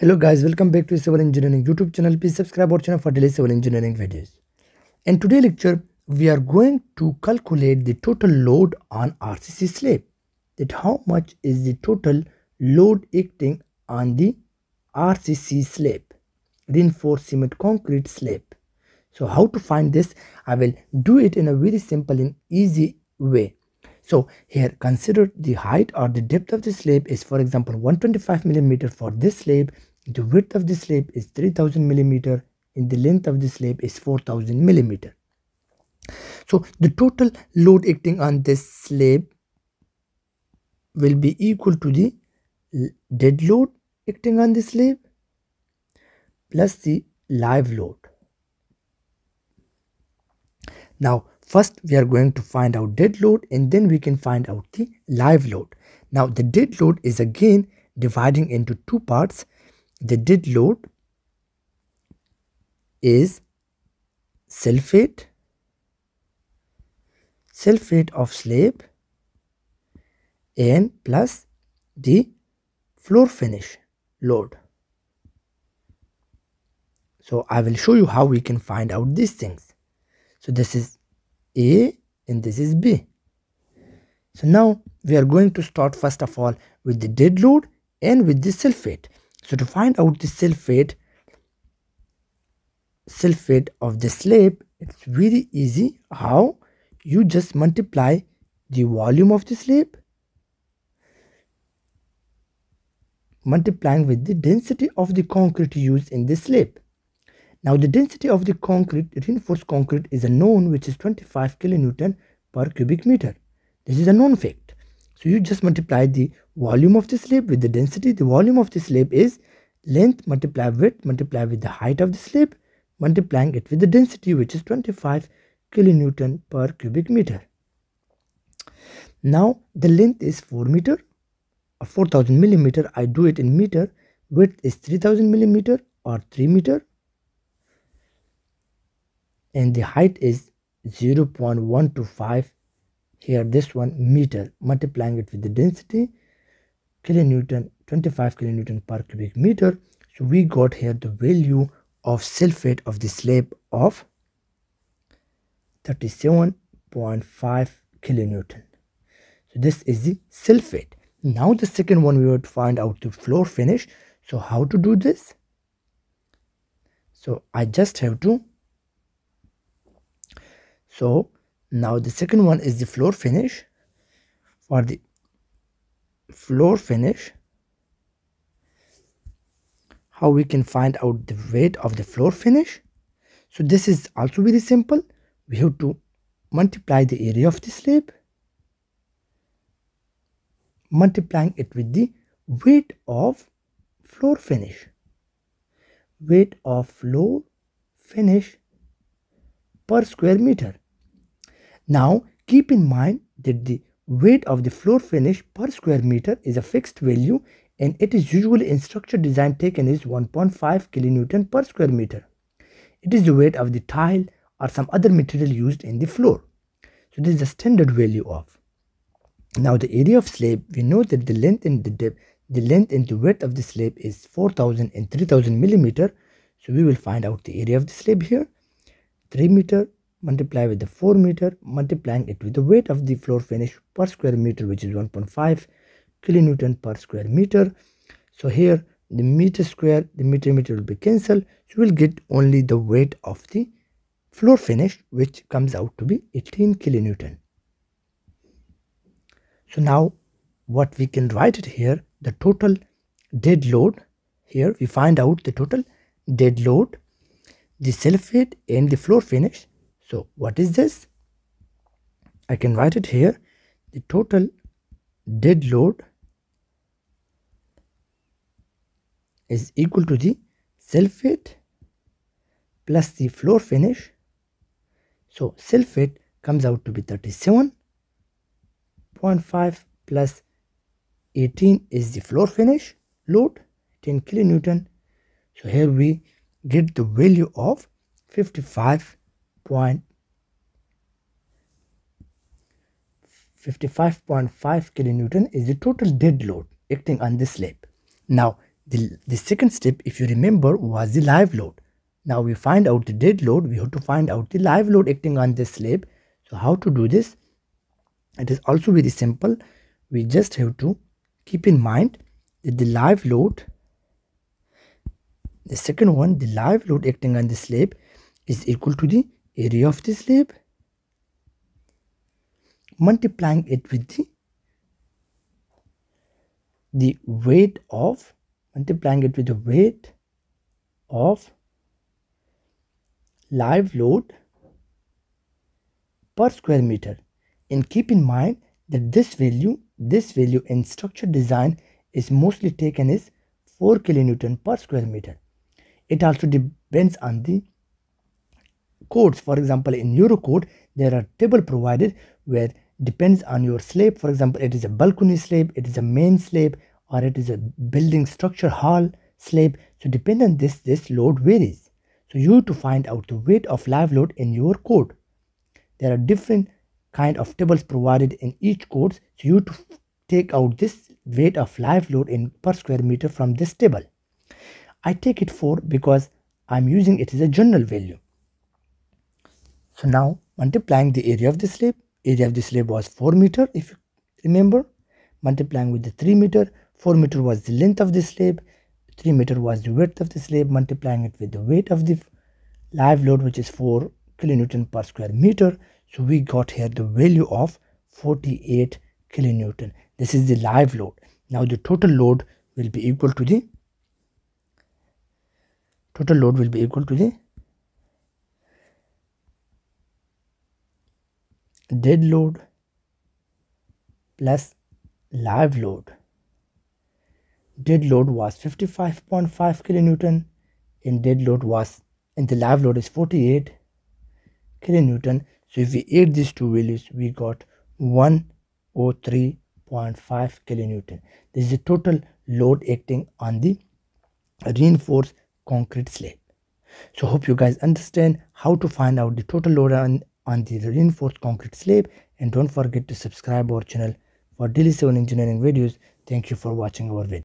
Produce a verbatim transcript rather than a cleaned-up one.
Hello guys, welcome back to Civil Engineering YouTube channel. Please subscribe our channel for daily civil engineering videos. In today's lecture, we are going to calculate the total load on R C C slab. That how much is the total load acting on the R C C slab, reinforced cement concrete slab. So how to find this? I will do it in a very simple and easy way. So here consider the height or the depth of the slab is, for example, one hundred twenty-five millimeters for this slab. The width of the slab is three thousand millimeters and the length of the slab is four thousand millimeters. So the total load acting on this slab will be equal to the dead load acting on the slab plus the live load. Now first we are going to find out dead load and then we can find out the live load. Now the dead load is again dividing into two parts. The dead load is sulfate, sulfate of slab and plus the floor finish load. So I will show you how we can find out these things. So this is A and this is B. So now we are going to start first of all with the dead load and with the sulfate. So to find out the sulfate, sulfate of the slab, it's very easy. How? You just multiply the volume of the slab multiplying with the density of the concrete used in the slab. Now the density of the concrete, reinforced concrete, is a known, which is twenty-five kilonewton per cubic meter. This is a known fact. So you just multiply the volume of the slab with the density. The volume of the slab is length multiply width multiply with the height of the slab multiplying it with the density, which is twenty-five kilonewton per cubic meter. Now the length is four meter or four thousand millimeter. I do it in meter. Width is three thousand millimeter or three meter. And the height is zero point one two five, here this one, meter, multiplying it with the density, kilonewton, twenty-five kilonewton per cubic meter. So we got here the value of sulfate of the slab of thirty-seven point five kilonewton. So this is the sulfate. Now the second one, we want to find out the floor finish. So how to do this? So I just have to So now the second one is the floor finish. For the floor finish, how we can find out the weight of the floor finish? So this is also very simple. We have to multiply the area of the slab multiplying it with the weight of floor finish, weight of floor finish per square meter. Now keep in mind that the weight of the floor finish per square meter is a fixed value and it is usually in structure design taken is one point five kilonewton per square meter. It is the weight of the tile or some other material used in the floor. So this is the standard value of. Now the area of slab, we know that the length and the depth, the length and the width of the slab is four thousand and three thousand millimeter. So we will find out the area of the slab here. three meter multiply with the four meter multiplying it with the weight of the floor finish per square meter, which is one point five kilonewton per square meter. So here the meter square, the meter meter will be cancelled. So we'll get only the weight of the floor finish, which comes out to be eighteen kilonewton. So now what we can write it here, the total dead load. Here we find out the total dead load, the sulfate and the floor finish. So what is this? I can write it here, the total dead load is equal to the sulfate plus the floor finish. So sulfate comes out to be thirty-seven point five plus eighteen is the floor finish load, ten kilonewton. So here we get the value of fifty-five point five kilonewton is the total dead load acting on the slab. Now The, the second step, if you remember, was the live load. Now we find out the dead load, we have to find out the live load acting on the slab. So how to do this? It is also very simple. We just have to keep in mind that the live load, the second one, the live load acting on the slab is equal to the area of the slab multiplying it with the the weight of multiplying it with the weight of live load per square meter. And keep in mind that this value this value in structure design is mostly taken as four kilonewton per square meter. It also depends on the codes. For example, in Eurocode there are table provided where depends on your slab. For example, it is a balcony slab, it is a main slab, or it is a building structure hall slab. So depending on this, this load varies. So you have to find out the weight of live load in your code. There are different kind of tables provided in each code. So you have to take out this weight of live load in per square meter from this table. I take it four because I'm using it as a general value. So now multiplying the area of the slab. Area of the slab was four meter, if you remember. Multiplying with the three meter. four meter was the length of the slab, three meter was the width of the slab, multiplying it with the weight of the live load, which is four kilonewton per square meter. So we got here the value of forty-eight kilonewton. This is the live load. Now the total load will be equal to the total load will be equal to the dead load plus live load. Dead load was fifty-five point five kilonewton and dead load was and the live load is forty-eight kilonewton. So if we add these two values, we got one hundred three point five kilonewton. This is the total load acting on the reinforced concrete slab. So hope you guys understand how to find out the total load on, on the reinforced concrete slab, and don't forget to subscribe our channel for daily civil engineering videos. Thank you for watching our video.